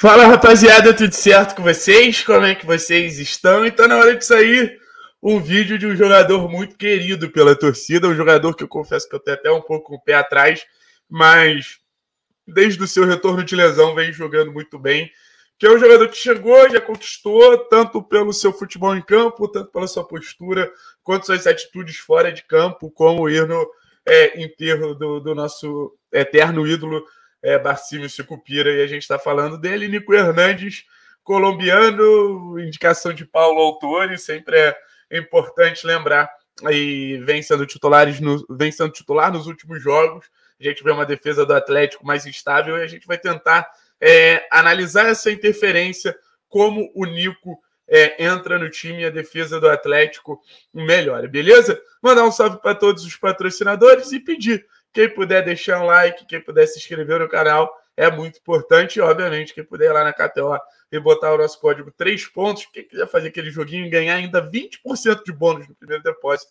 Fala, rapaziada, tudo certo com vocês? Como é que vocês estão? Então, na hora de sair um vídeo de um jogador muito querido pela torcida, um jogador que eu confesso que eu tenho até um pouco o pé atrás, mas desde o seu retorno de lesão vem jogando muito bem, que é um jogador que chegou, já conquistou, tanto pelo seu futebol em campo, tanto pela sua postura, quanto suas atitudes fora de campo, como ir no enterro do nosso eterno ídolo, Barcílio Cicupira, e a gente está falando dele. Nico Hernandes, colombiano, indicação de Paulo Autori, sempre é importante lembrar, e vem sendo titular nos últimos jogos. A gente vê uma defesa do Atlético mais instável e a gente vai tentar analisar essa interferência, como o Nico entra no time e a defesa do Atlético melhora, beleza? Mandar um salve para todos os patrocinadores e pedir: quem puder deixar um like, quem puder se inscrever no canal, é muito importante. E, obviamente, quem puder ir lá na KTO e botar o nosso código 3 pontos, quem quiser fazer aquele joguinho e ganhar ainda 20% de bônus no primeiro depósito,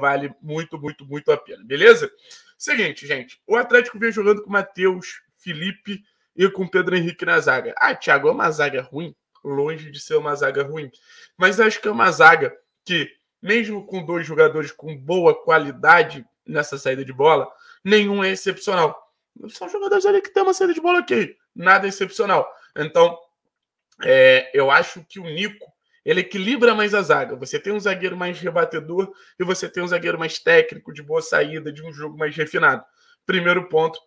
vale muito, muito, muito a pena, beleza? Seguinte, gente, o Atlético vem jogando com o Matheus, Felipe e com o Pedro Henrique na zaga. Ah, Thiago, é uma zaga ruim? Longe de ser uma zaga ruim. Mas acho que é uma zaga que, mesmo com dois jogadores com boa qualidade nessa saída de bola, nenhum é excepcional. São jogadores ali que tem uma saída de bola ok, nada excepcional. Então, eu acho que o Nico, ele equilibra mais a zaga. Você tem um zagueiro mais rebatedor e você tem um zagueiro mais técnico, de boa saída, de um jogo mais refinado. Primeiro ponto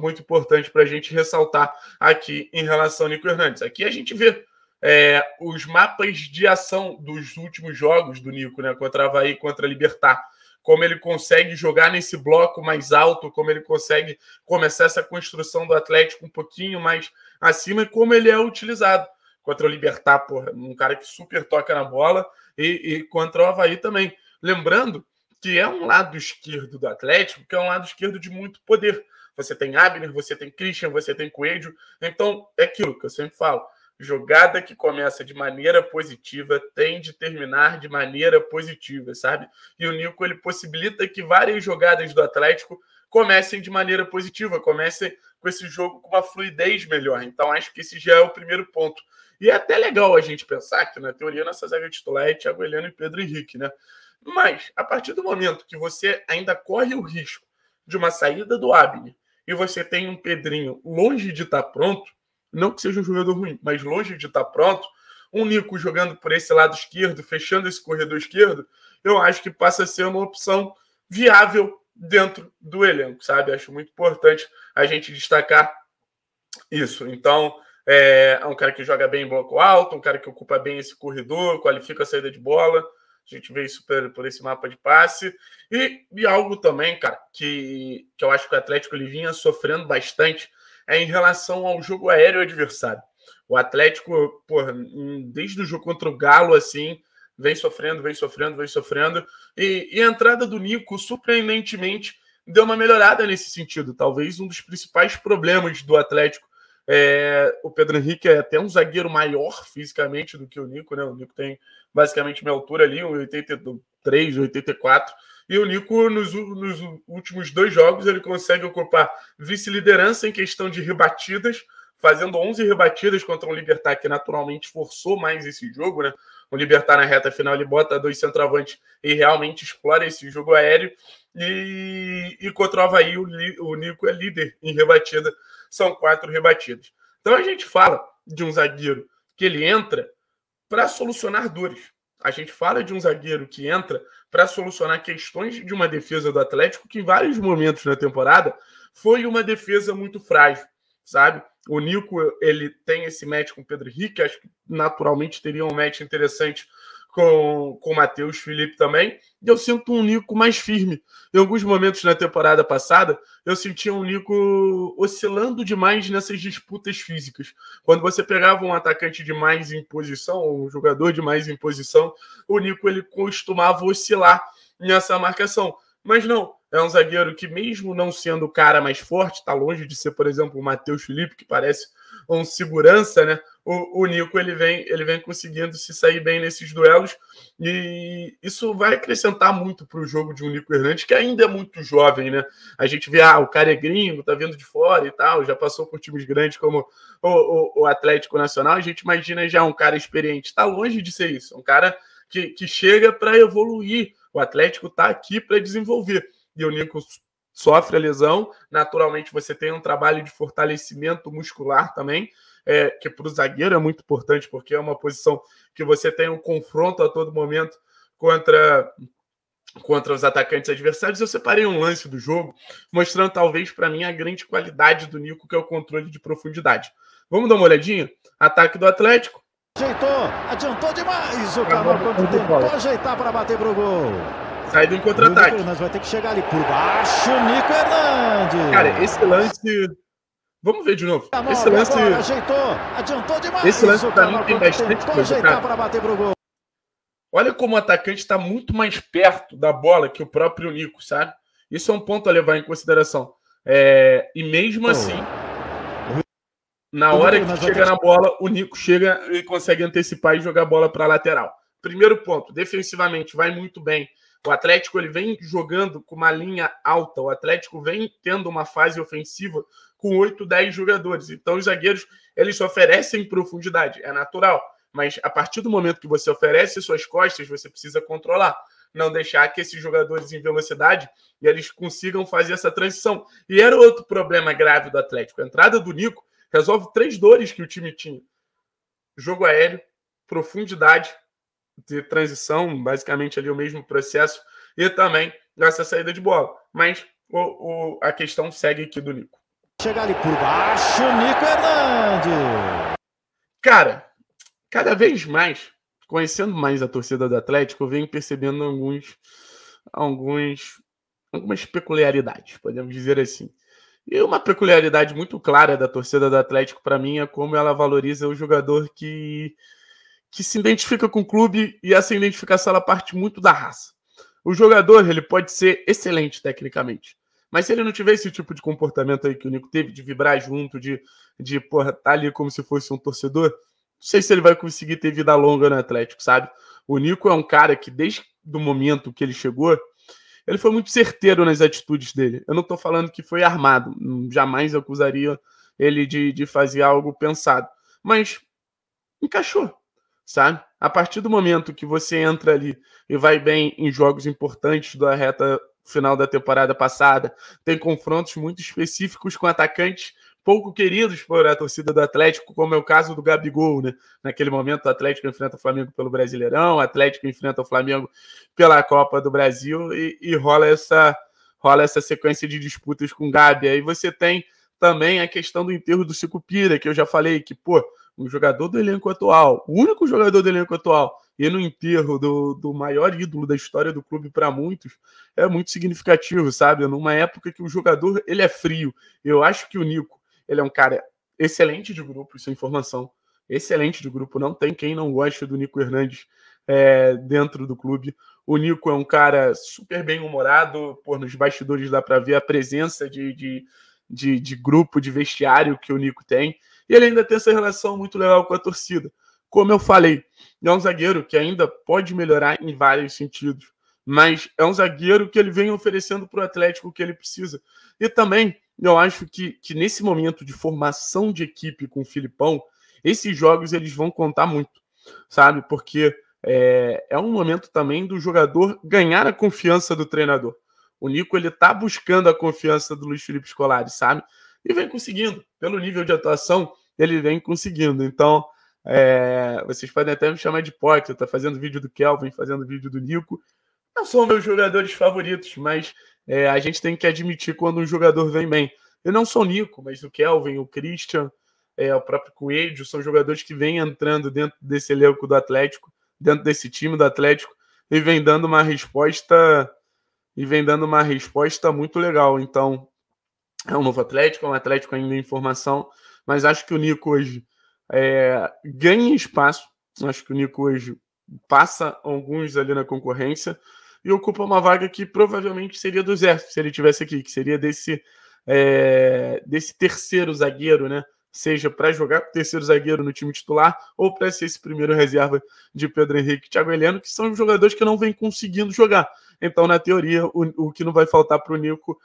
muito importante para a gente ressaltar aqui em relação ao Nico Hernandes. Aqui a gente vê os mapas de ação dos últimos jogos do Nico, né? Contra Avaí, contra Libertar. Como ele consegue jogar nesse bloco mais alto, como ele consegue começar essa construção do Atlético um pouquinho mais acima, e como ele é utilizado. Contra o Libertar, porra, um cara que super toca na bola, e contra o Avaí também. Lembrando que é um lado esquerdo do Atlético, que é um lado esquerdo de muito poder. Você tem Abner, você tem Christian, você tem Coelho. Então, é aquilo que eu sempre falo: jogada que começa de maneira positiva tem de terminar de maneira positiva, sabe? E o Nico, ele possibilita que várias jogadas do Atlético comecem de maneira positiva, comecem com esse jogo com uma fluidez melhor. Então, acho que esse já é o primeiro ponto. E é até legal a gente pensar que, na teoria, nossa zaga titular é Thiago Heleno e Pedro Henrique, né? Mas, a partir do momento que você ainda corre o risco de uma saída do Abner e você tem um Pedrinho longe de estar pronto, não que seja um jogador ruim, mas longe de estar pronto, um Nico jogando por esse lado esquerdo, fechando esse corredor esquerdo, eu acho que passa a ser uma opção viável dentro do elenco, sabe? Acho muito importante a gente destacar isso. Então, é um cara que joga bem em bloco alto, um cara que ocupa bem esse corredor, qualifica a saída de bola. A gente vê isso por esse mapa de passe. E algo também, cara, que eu acho que o Atlético, ele vinha sofrendo bastante, em relação ao jogo aéreo adversário. O Atlético, porra, desde o jogo contra o Galo, assim, vem sofrendo. E a entrada do Nico, surpreendentemente, deu uma melhorada nesse sentido. Talvez um dos principais problemas do Atlético. O Pedro Henrique é até um zagueiro maior fisicamente do que o Nico, né? O Nico tem basicamente minha altura ali, 83, 84. E o Nico, nos últimos dois jogos, ele consegue ocupar vice-liderança em questão de rebatidas, fazendo 11 rebatidas contra um Libertar, que naturalmente forçou mais esse jogo, né? O Libertar, na reta final, ele bota dois centroavantes e realmente explora esse jogo aéreo. E contra o Avaí, o Nico é líder em rebatida. São 4 rebatidas. Então a gente fala de um zagueiro que ele entra para solucionar dores. A gente fala de um zagueiro que entra para solucionar questões de uma defesa do Atlético que, em vários momentos na temporada, foi uma defesa muito frágil, sabe? O Nico, ele tem esse match com o Pedro Henrique, acho que naturalmente teria um match interessante com o Matheus, Felipe também, e eu sinto um Nico mais firme. Em alguns momentos na temporada passada, eu sentia um Nico oscilando demais nessas disputas físicas. Quando você pegava um atacante de mais em posição, ou um jogador de mais em posição, o Nico, ele costumava oscilar nessa marcação. Mas não, É um zagueiro que, mesmo não sendo o cara mais forte, está longe de ser, por exemplo, o Matheus Felipe, que parece um segurança, né? O Nico ele vem conseguindo se sair bem nesses duelos, e isso vai acrescentar muito para o jogo de um Nico Hernandes, que ainda é muito jovem, né? A gente vê, o cara é gringo, tá vindo de fora e tal, já passou por times grandes como o Atlético Nacional. A gente imagina já um cara experiente. Está longe de ser isso, um cara que chega para evoluir. O Atlético está aqui para desenvolver. E o Nico sofre a lesão, naturalmente você tem um trabalho de fortalecimento muscular também, que para o zagueiro é muito importante, porque é uma posição que você tem um confronto a todo momento contra os atacantes adversários. Eu separei um lance do jogo, mostrando talvez para mim a grande qualidade do Nico, que é o controle de profundidade. Vamos dar uma olhadinha? Ataque do Atlético. Adiantou demais o Carol quando tentou ajeitar para bater para o gol. Sai do contra-ataque. Nico Hernandes vai ter que chegar ali por baixo. Nico Hernandes. Cara, esse lance... Vamos ver de novo. Esse lance... Adiantou demais. Esse lance pra mim tem bastante coisa, cara. Olha como o atacante está muito mais perto da bola que o próprio Nico, sabe? Isso é um ponto a levar em consideração. E mesmo assim, na hora que chega na bola, o Nico chega e consegue antecipar e jogar a bola para a lateral. Primeiro ponto, defensivamente, vai muito bem. O Atlético ele vem jogando com uma linha alta, o Atlético vem tendo uma fase ofensiva com 8, 10 jogadores. Então os zagueiros eles oferecem profundidade, é natural, mas a partir do momento que você oferece suas costas, você precisa controlar, não deixar que esses jogadores em velocidade eles consigam fazer essa transição. E era outro problema grave do Atlético. A entrada do Nico resolve três dores que o time tinha: jogo aéreo, profundidade de transição, basicamente ali o mesmo processo, e também essa saída de bola. Mas a questão segue aqui do Nico. Chega ali por baixo, Nico Hernandes. Cara, cada vez mais, conhecendo mais a torcida do Atlético, eu venho percebendo algumas peculiaridades, podemos dizer assim. E uma peculiaridade muito clara da torcida do Atlético, para mim, é como ela valoriza o jogador que se identifica com o clube, e essa identificação ela parte muito da raça. O jogador ele pode ser excelente tecnicamente, mas se ele não tiver esse tipo de comportamento aí que o Nico teve, de vibrar junto, de porra, tá ali como se fosse um torcedor, não sei se ele vai conseguir ter vida longa no Atlético, sabe? O Nico é um cara que desde o momento que ele chegou, ele foi muito certeiro nas atitudes dele. Eu não tô falando que foi armado, jamais acusaria ele de fazer algo pensado, mas encaixou, sabe? A partir do momento que você entra ali e vai bem em jogos importantes da reta final da temporada passada, tem confrontos muito específicos com atacantes pouco queridos por a torcida do Atlético, como é o caso do Gabigol, né? Naquele momento o Atlético enfrenta o Flamengo pelo Brasileirão, o Atlético enfrenta o Flamengo pela Copa do Brasil, e rola essa sequência de disputas com o Gabi. Aí você tem também a questão do enterro do Cicupira, que eu já falei que, pô, um jogador do elenco atual, o único jogador do elenco atual, e no enterro do maior ídolo da história do clube para muitos, é muito significativo, sabe? Numa época que o jogador ele é frio. Eu acho que o Nico ele é um cara excelente de grupo, isso é informação, excelente de grupo, não tem quem não goste do Nico Hernandes dentro do clube. O Nico é um cara super bem-humorado, por nos bastidores dá para ver a presença de grupo, de vestiário que o Nico tem. E ele ainda tem essa relação muito legal com a torcida. Como eu falei, é um zagueiro que ainda pode melhorar em vários sentidos, mas é um zagueiro que ele vem oferecendo para o Atlético o que ele precisa. E também, eu acho que nesse momento de formação de equipe com o Filipão, esses jogos eles vão contar muito, sabe? Porque é um momento também do jogador ganhar a confiança do treinador. O Nico ele tá buscando a confiança do Luiz Felipe Scolari, sabe? E vem conseguindo. Pelo nível de atuação, ele vem conseguindo. Então, vocês podem até me chamar de hipócrita, fazendo vídeo do Kelvin, fazendo vídeo do Nico. Não são meus jogadores favoritos, mas a gente tem que admitir quando um jogador vem bem. Eu não sou o Nico, mas o Kelvin, o Christian, o próprio Coelho, são jogadores que vêm entrando dentro desse elenco do Atlético, dentro desse time do Atlético, e vem dando uma resposta... muito legal. Então, é um novo Atlético, é um Atlético ainda em formação, mas acho que o Nico hoje ganha espaço, acho que o Nico hoje passa alguns ali na concorrência, e ocupa uma vaga que provavelmente seria do Zé, se ele tivesse aqui, que seria desse terceiro zagueiro, né? Seja para jogar com o terceiro zagueiro no time titular ou para ser esse primeiro reserva de Pedro Henrique e Thiago Heleno, que são jogadores que não vêm conseguindo jogar. Então, na teoria, o que não vai faltar para o Nico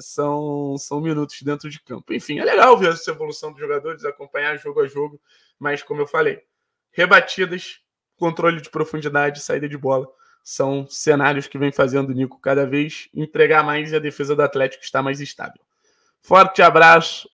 são minutos dentro de campo. Enfim, é legal ver essa evolução dos jogadores, acompanhar jogo a jogo, mas como eu falei, rebatidas, controle de profundidade, saída de bola, são cenários que vem fazendo o Nico cada vez entregar mais e a defesa do Atlético está mais estável. Forte abraço.